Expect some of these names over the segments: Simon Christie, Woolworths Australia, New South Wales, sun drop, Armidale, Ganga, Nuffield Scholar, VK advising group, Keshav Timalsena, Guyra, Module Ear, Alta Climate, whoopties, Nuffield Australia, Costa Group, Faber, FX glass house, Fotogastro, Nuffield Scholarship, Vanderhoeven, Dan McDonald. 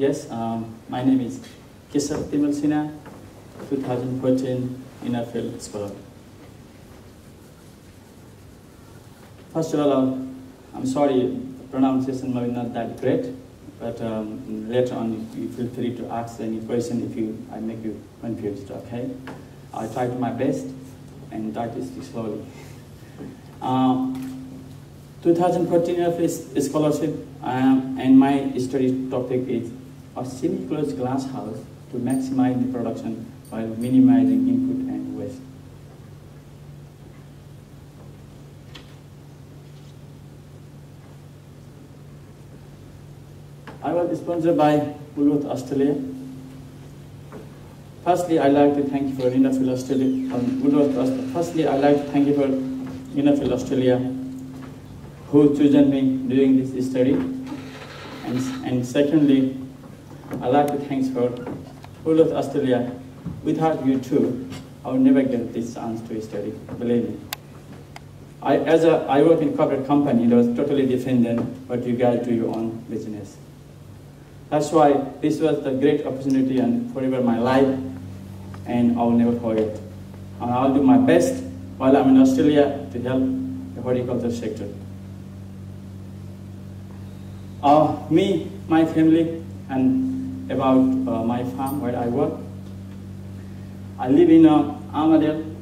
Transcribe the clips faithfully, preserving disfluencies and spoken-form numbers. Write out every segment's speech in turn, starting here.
Yes, um, my name is Keshav Timalsena, twenty fourteen Nuffield Scholar. First of all, um, I'm sorry the pronunciation may be not that great, but um, later on you feel free to ask any question if you I make you confused, okay? I try to my best and try to speak slowly. Um, twenty fourteen Nuffield Scholarship um, and my study topic is a semi-closed glass house to maximize the production while minimizing input and waste. I was sponsored by Woolworths Australia. Firstly, I'd like to thank you for Nuffield Australia. Um, Woolworths, firstly, I'd like to thank you for Nuffield Australia, who chosen me during this study. And, and secondly, I'd like to thank for Woolworths Australia. Without you two, I would never get this chance to study. Believe me. I, as a, I work in a corporate company that was totally different than what you guys do your own business. That's why this was the great opportunity and forever my life, and I'll never forget. And I'll do my best while I'm in Australia to help the horticulture sector. Uh, me, my family, and about uh, my farm where I work. I live in uh, Armidale.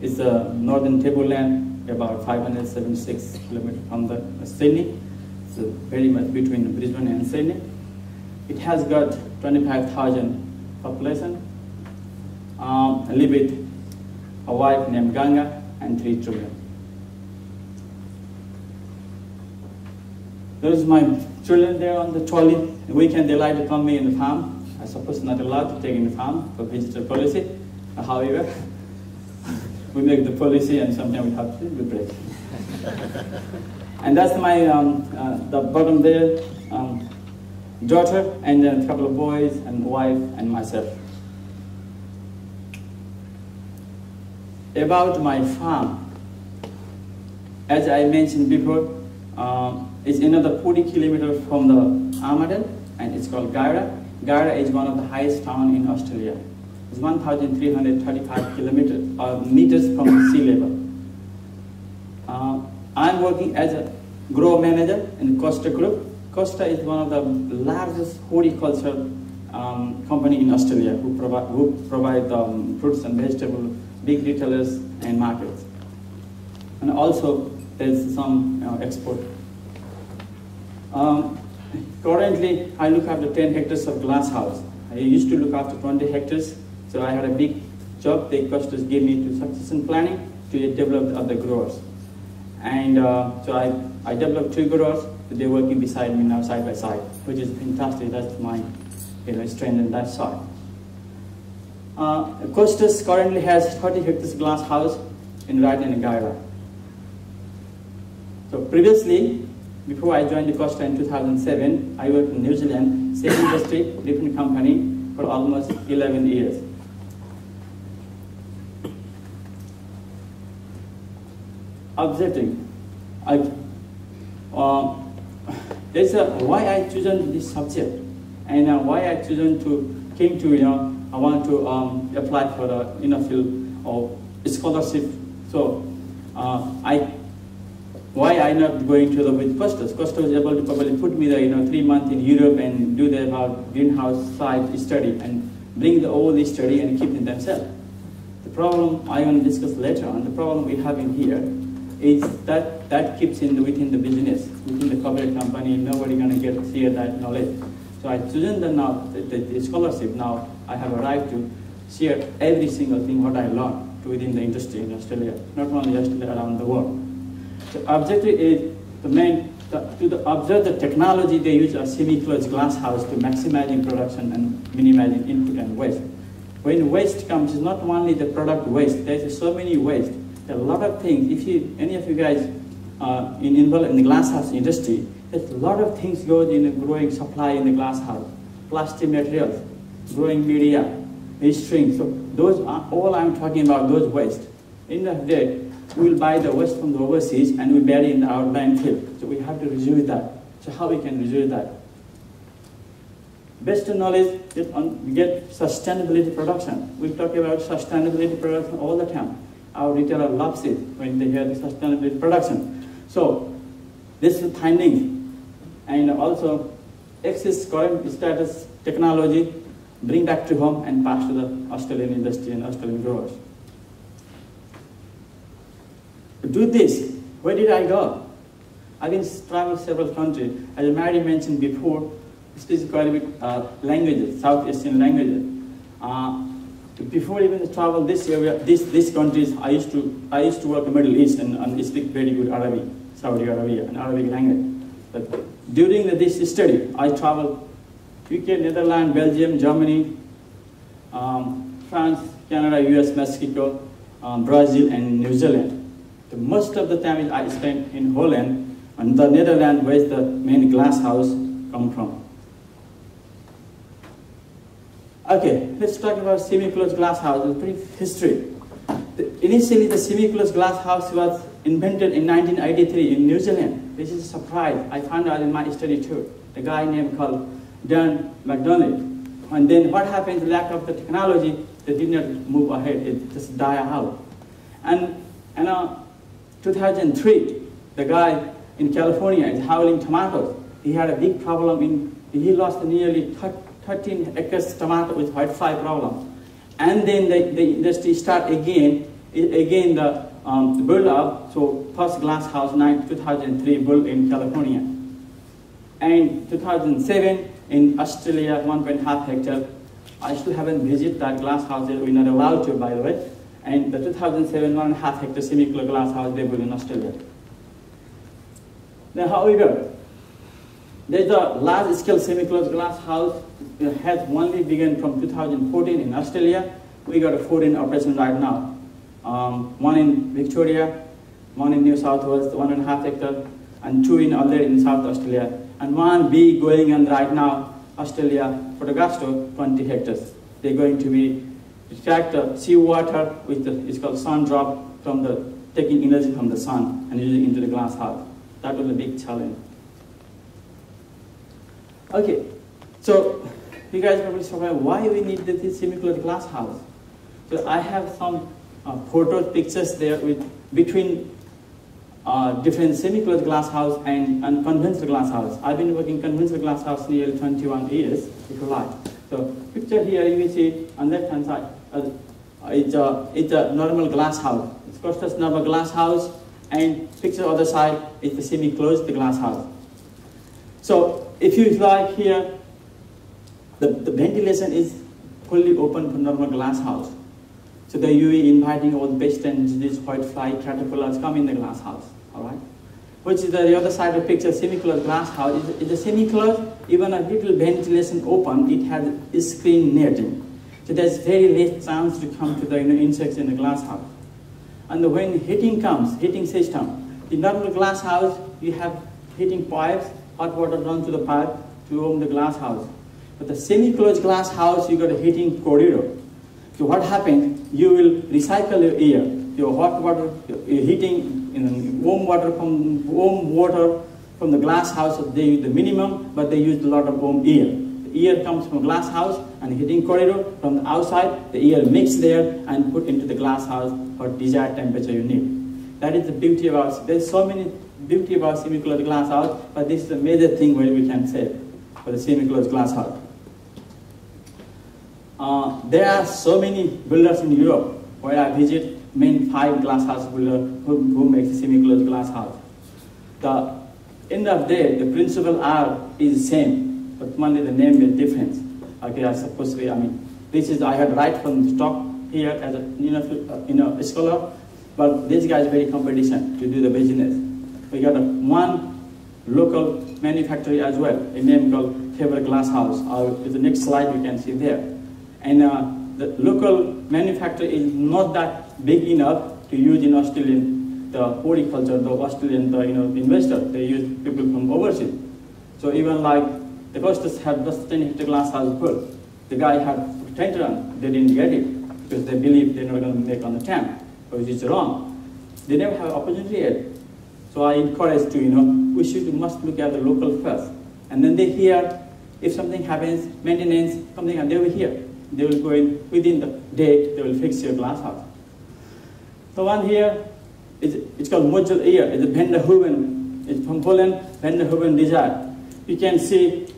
It's a northern tableland, about five hundred seventy-six kilometers from the uh, Sydney. So very much between Brisbane and Sydney. It has got twenty-five thousand population. Um, I live with a wife named Ganga and three children. Those are my children there on the trolley. The weekend they like to come me in the farm. I suppose not allowed to take in the farm for visitor policy. However, we make the policy and sometimes we have to be brave. And that's my um, uh, the bottom there. Um, daughter and a couple of boys and wife and myself. About my farm, as I mentioned before, uh, it's another forty kilometers from the Armidale and it's called Guyra. Guyra is one of the highest towns in Australia. It's one thousand three hundred thirty-five kilometers or uh, meters from sea level. Uh, I'm working as a grow manager in Costa Group. Costa is one of the largest horticulture um, company in Australia who provide who provide um, fruits and vegetables, big retailers and markets. And also there's some uh, export. Um, currently, I look after ten hectares of glass house. I used to look after twenty hectares, so I had a big job. The Costas gave me to succession planning to develop other growers, and uh, so I I developed two growers. They're working beside me now, side by side, which is fantastic. That's my, you know, strength in that side. Uh, Costas currently has thirty hectares glass house in Right and Guyra. So previously, before I joined the Costa in two thousand seven, I worked in New Zealand, same industry, different company for almost eleven years. Objective. I've, uh, That's uh, why I chosen this subject, and uh, why I chosen to came to you know I want to um, apply for the Nuffield or scholarship. So uh, I why I not going to the with Costas? Costa was able to probably put me there you know three months in Europe and do the about greenhouse side study and bring the all the study and keep it themselves. The problem I want to discuss later on. The problem we have in here is that that keeps in the, within the business, within the corporate company. Nobody gonna get share that knowledge. So I chosen the now the, the, the scholarship. Now I have a right to share every single thing what I learned to within the industry in Australia, not only Australia, around the world. The objective is the main the, to the observe the technology they use a semi-closed glass house to maximizing production and minimizing input and waste. When waste comes, it's not only the product waste. There's so many waste. A lot of things. If you, any of you guys uh, in involved in the glasshouse industry, there's a lot of things go in the growing supply in the glasshouse, plastic materials, growing media, these strings. So those are all I'm talking about. Those waste. In the day, we'll buy the waste from the overseas and we bury in our landfill. So we have to reduce that. So how we can reduce that? Best knowledge is on, we get sustainability production. We talk about sustainability production all the time. Our retailer loves it when they hear the sustainability production. So this is finding, and also access current status technology, bring back to home and pass to the Australian industry and Australian growers. To do this, where did I go? I've been traveling several countries. As Mary mentioned before, speaking quite a bit uh, languages, South Asian languages. Uh, before even travel this area, this these countries, I used to I used to work in the Middle East and, and speak very good Arabic, Saudi Arabia, and Arabic language. But during the, this study, I traveled U K, Netherlands, Belgium, Germany, um, France, Canada, U S, Mexico, um, Brazil, and New Zealand. The most of the time I spent in Holland and the Netherlands, where the main glass house come from. Okay, let's talk about semi-closed glass house, a brief history. The, initially, the semi-closed glass house was invented in nineteen eighty-three in New Zealand. This is a surprise. I found out in my study too. A guy named called Dan McDonald. And then what happened, lack of the technology, they did not move ahead. It just died out. And in uh, two thousand three, the guy in California is howling tomatoes. He had a big problem in, he lost nearly thirteen acres tomato with white fly problem. And then the, the industry start again, again the, um, the build up, so first glass house two thousand three built in California. And two thousand seven in Australia, one and a half hectare. I still haven't visited that glass house, we're not allowed to, by the way. And the two thousand seven one and a half hectare semi-closed glass house they built in Australia. Then however, there's a large-scale semi-closed glass house that has only begun from two thousand fourteen in Australia. We got a four in operation right now. Um, one in Victoria, one in New South Wales, one and a half hectare, and two in other in South Australia. And one big going on right now, Australia, Fotogastro, twenty hectares. They're going to be extract the seawater with the, it's called sun drop, from the, taking energy from the sun and using it into the glass house. That was a big challenge. Okay, so you guys probably surprised why we need this semi-closed glass house. So I have some uh, photos, pictures there with between uh, different semi-closed glass house and, and conventional glass house. I've been working conventional glass house nearly twenty-one years, if you like. So picture here you will see on left hand side, uh, it's, a, it's a normal glass house. It's Costa's normal glass house, and picture other side is the semi-closed glass house. So if you like here, the, the ventilation is fully open for normal glass house. So the U V inviting all the pests and these white fly caterpillars come in the glass house, all right? Which is the, the other side of the picture, semi-closed glass house. It's, it's a semi-closed, even a little ventilation open, it has a screen netting. So there's very less chance to come to the you know, insects in the glass house. And when heating comes, heating system, in normal glass house, you have heating pipes, hot water runs to the pipe to warm the glass house. But the semi-closed glass house, you got a heating corridor. So what happens, you will recycle your air, your hot water, your heating, you know, warm water from warm water from the glass house, they use the minimum, but they use a lot of warm air. The air comes from glass house and heating corridor from the outside, the air mixed there and put into the glass house for desired temperature you need. That is the beauty of our, there's so many beauty about semi-closed glass house, but this is a major thing where we can save for the semi-closed glass house. Uh, there are so many builders in Europe where I visit, main five glass house builder who, who makes semi-closed glass house. The end of the day, the principle R is same, but only the name is different. Okay, I suppose we, I mean, this is, I had right from the top here as a, you know, you know, scholar, but this guy is very competition to do the business. We got a, one local manufacturer as well, a name called Faber Glass House. Or the next slide you can see there. And uh, the local manufacturer is not that big enough to use in Australian the horticulture, the Australian, the you know, investor, they use people from overseas. So even like the Costas had just ten hectare glass house built. The guy had ten ton, they didn't get it because they believe they're not going to make on the ten, which is wrong. They never have opportunity yet. So I encourage to, you know, we should must look at the local first. And then they hear If something happens, maintenance, something, and they will hear. They will go in within the date, they will fix your glass house. So one here, it's, it's called Module Ear, it's a Vanderhoeven, it's from Poland, Vanderhoeven design. You can see,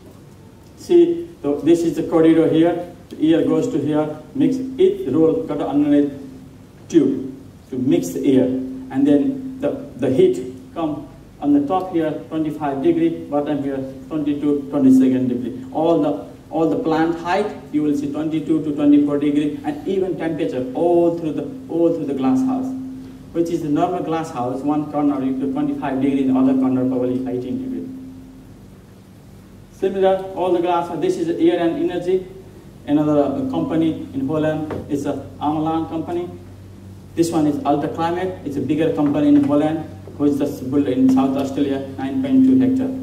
see, the, this is the corridor here, the ear goes to here, mix each roll got an underneath tube to mix the ear, and then the, the heat come on the top here, twenty-five degree, bottom here, twenty-two, twenty-second degree. All the, all the plant height, you will see twenty-two to twenty-four degree, and even temperature all through the, all through the glass house, which is the normal glass house, one corner you to twenty-five degree, the other corner probably eighteen degree. Similar, all the glass house, this is Air and Energy, another company in Poland, it's a Armidale company. This one is Alta Climate, it's a bigger company in Poland, who is just built in South Australia, nine point two hectare.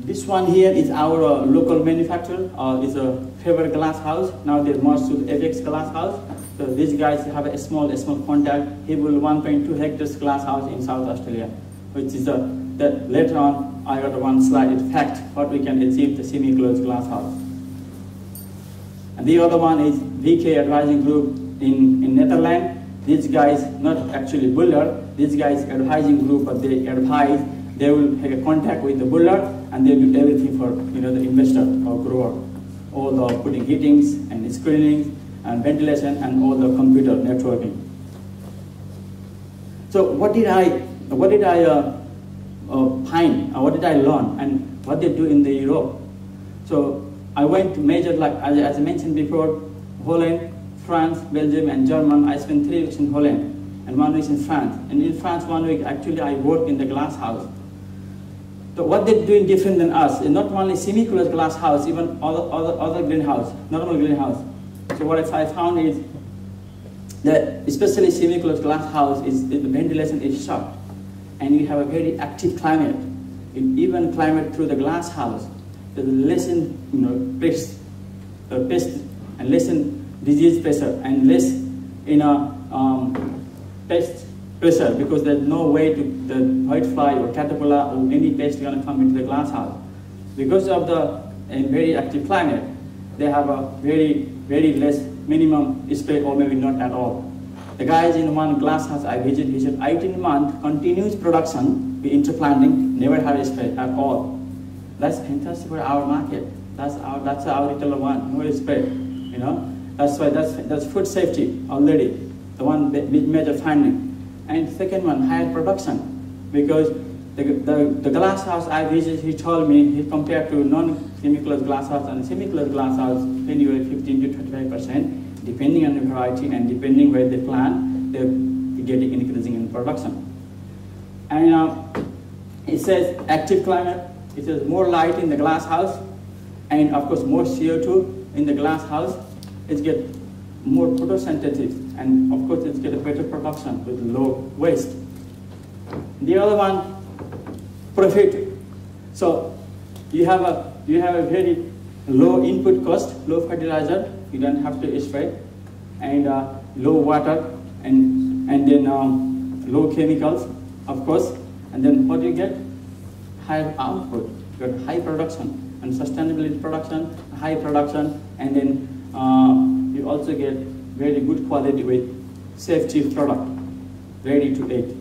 This one here is our uh, local manufacturer, uh, it's a Faber glass house, now they're merged with F X glass house. So these guys have a small, small contact. He built one point two hectares glass house in South Australia, which is a, that later on, I got one slide, in fact, what we can achieve the semi-closed glass house. And the other one is V K advising group in, in Netherlands. These guys, not actually builder, these guys advising group, but they advise, they will have a contact with the builder and they will do everything for, you know, the investor or grower. All the putting heatings and screenings and ventilation and all the computer networking. So what did I, what did I uh, uh, find, uh, what did I learn, and what they do in the Europe? So I went to major, like as, as I mentioned before, Holland, France, Belgium, and Germany. I spent three weeks in Holland and one week in France. And in France, one week actually I worked in the glass house. So what they're doing different than us is not only semi-closed glass house, even other other other greenhouse, normal greenhouse. So what I found is that especially semi-closed glass house is, is the ventilation is short, and you have a very active climate. In even climate through the glass house, the lessen, you know, pest, uh, pest and lessen disease pressure and less, you know, um, pest pressure, because there's no way to the whitefly or caterpillar or any pest going to come into the glass house. Because of the a very active climate, they have a very very less minimum spray, or maybe not at all. The guys in one glass house I visited, he said eighteen months continuous production, we interplanting, never had a spray at all. That's fantastic for our market. That's our, that's our retailer one, no spray, you know. That's why that's, that's food safety already, the one major finding. And second one, higher production, because the, the, the glass house I visited, he told me, he compared to non-semi-closed glass house and semi-closed glass house, when you were fifteen to twenty-five percent, depending on the variety and depending where they plant, they're getting increasing in production. And uh, it says active climate, it says more light in the glass house, and of course more C O two in the glass house, it gets more photosynthetic, and of course it gets a better production with low waste. The other one, profit. So you have a you have a very low input cost, low fertilizer, you don't have to spray, and uh, low water, and and then um, low chemicals, of course, and then what do you get? Higher output, you got high production and sustainability production, high production, and then uh, you also get very good quality with safety product, ready to eat.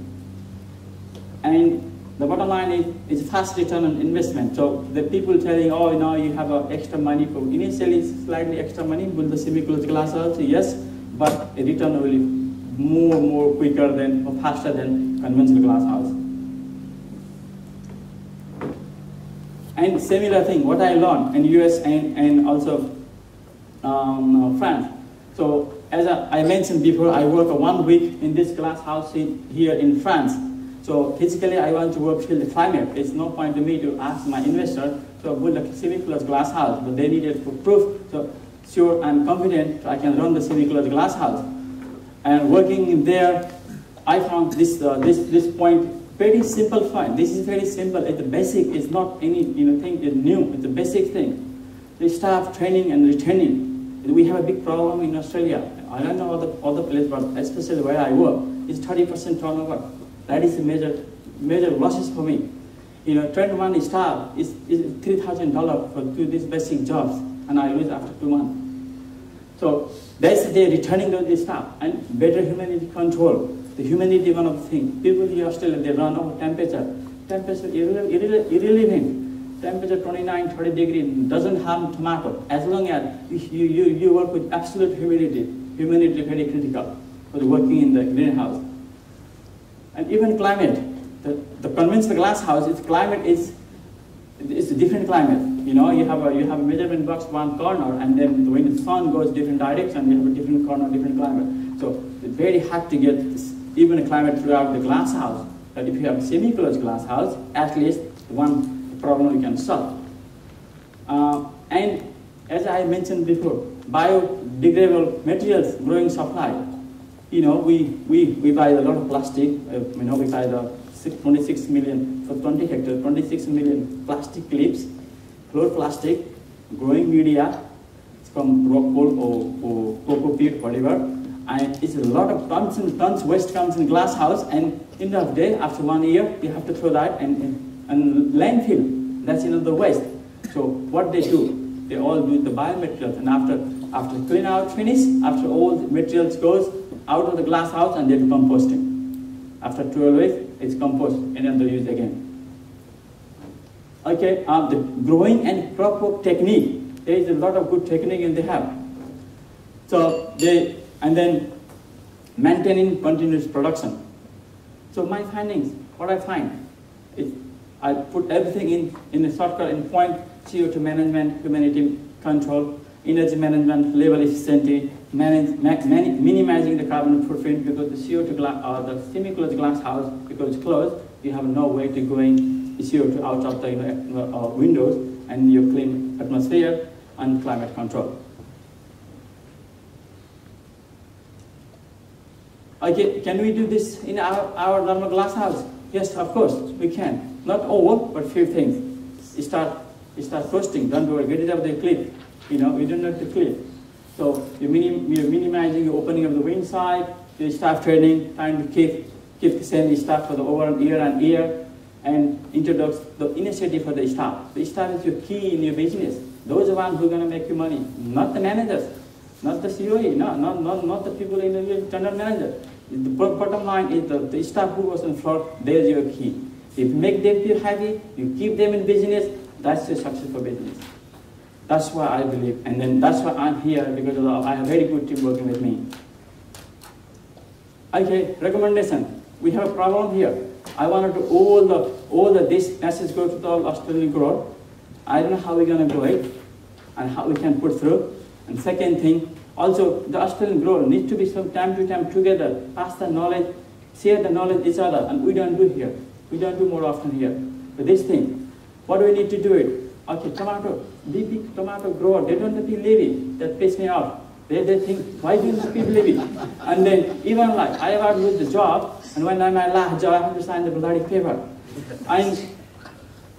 And the bottom line is, is fast return on investment. So the people telling, oh, you know, you have uh, extra money for initially slightly extra money, build the semi-closed glass house, yes, but a return will be more, more quicker than, or faster than conventional glass house. And similar thing, what I learned in U S and, and also um, France. So as I, I mentioned before, I worked one week in this glass house in, here in France. So physically, I want to work till the climate. It's no point to me to ask my investor to build a semi-closed glass house, but they needed for proof. So sure, I'm confident I can run the semi-closed glass house. And working there, I found this uh, this this point very simple. Find this is very simple. It's the basic. It's not any you know thing. It's new. It's a basic thing. The staff training and retaining. We have a big problem in Australia. I don't know other other place, but especially where I work, it's thirty percent turnover. That is a major, major losses for me. you know, twenty-one staff is, is three thousand dollars for do these basic jobs, and I lose after two months. So that's the returning to the staff and better humidity control. The humidity one of the things. People in Australia, they run over temperature. Temperature irrelevant. Irre irre temperature twenty-nine, thirty degrees doesn't harm tomato as long as you, you, you work with absolute humidity. Humidity is very critical for working in the greenhouse. And even climate. The, the conventional glass house, its climate is it's a different climate. You know, you have a you have a measurement box one corner, and then when the sun goes different direction, you have a different corner, different climate. So it's very hard to get this, even a climate throughout the glass house. But if you have a semi-closed glass house, at least one problem you can solve. Uh, and as I mentioned before, biodegradable materials growing supply. You know, we we we buy a lot of plastic. Uh, you know, we buy the twenty-six million for twenty hectares, twenty-six million plastic clips, chloroplastic, growing media from rock wool or, or cocoa peat, whatever. And it's a lot of tons and tons, waste comes in glass house, and end of the day, after one year, you have to throw that and, and, and landfill. That's another waste. So what they do, they all do the biomaterials, and after, after clean out finish, after all the materials goes out of the glass house and they do composting. After twelve weeks, it's compost and then they're used again. Okay, um, the growing and crop work technique. There is a lot of good technique in they have. So they, and then maintaining continuous production. So my findings, what I find, is I put everything in, in a shortcut in point, C O two management, humidity control, energy management, labor efficiency, manage, max, mani, minimizing the carbon footprint because the C O two glass, or the semi-closed glass house, because it's closed, you have no way to go in the C O two out of the you know, uh, windows and your clean atmosphere and climate control. Okay, can we do this in our, our normal glass house? Yes, of course, we can. Not all, but few things. You start, you start roasting, don't worry, get rid of the clip. You know, we don't have to clip. So you're, minim you're minimizing the opening of the wind side, you start training, trying to keep, keep the same staff for the overall year and year, and introduce the initiative for the staff. The staff is your key in your business. Those are the ones who are going to make you money, not the managers, not the C O E, no, not, not, not the people in the general manager. The bottom line is the, the staff who was on the floor, they're your key. If you make them feel happy, you keep them in business, that's your successful business. That's why I believe, and then that's why I'm here, because of the, I have a very good team working with me. Okay, recommendation. We have a problem here. I wanted to all the all the this message go to the Australian growth. I don't know how we're gonna do it and how we can put through. And second thing, also the Australian growth needs to be some time to time together, pass the knowledge, share the knowledge each other, and we don't do here. We don't do more often here. But this thing, what do we need to do it? Okay, tomato, big, big tomato grower, they don't have to leave it. That pisses me off. They, they think, why do people leave it? And then, even like, I have with the job, and when I'm my last job, I have to sign the bloody paper. And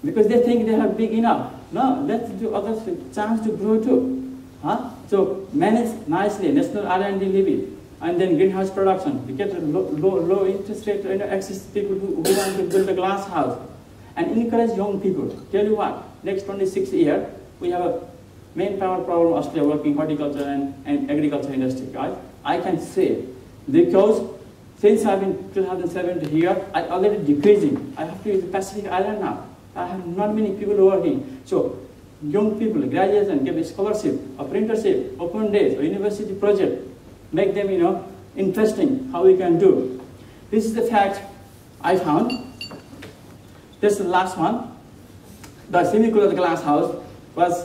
because they think they have big enough. No, let's do others a chance to grow too. Huh? So manage nicely, national R and D levy, and then greenhouse production. We get a low, low, low interest rate to you know, access people who, who want to build a glass house. And encourage young people. Tell you what, next twenty-six years, we have a main power problem Australia working horticulture and, and agriculture industry, guys. I can say, because since I've been two thousand seven to here, I'm already decreasing. I have to use the Pacific Island now. I have not many people working. So young people, graduation, give a scholarship, apprenticeship, open days, or university project. Make them, you know, interesting, how we can do. This is the fact I found. This is the last one. The semi-closed glass house was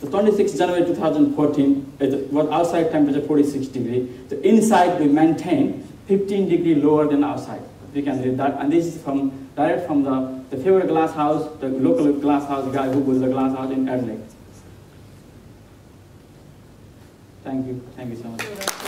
the twenty-sixth of January two thousand fourteen. It was outside temperature forty-six degrees. The inside we maintained fifteen degrees lower than outside. You can read that. And this is from direct from the, the favorite glass house, the local glass house guy who built the glass house in Adelaide. Thank you. Thank you so much.